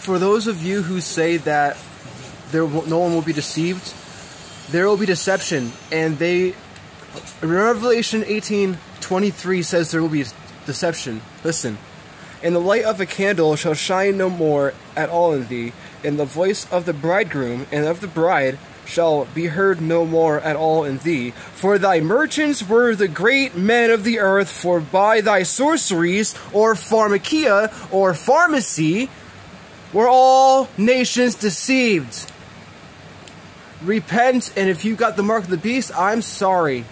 for those of you who say that no one will be deceived, there will be deception, and Revelation 18:23 says there will be deception. Listen. And the light of a candle shall shine no more at all in thee, and the voice of the bridegroom and of the bride shall be heard no more at all in thee. For thy merchants were the great men of the earth, for by thy sorceries, or pharmakeia, or pharmacy, were all nations deceived. Repent, and if you got the mark of the beast, I'm sorry.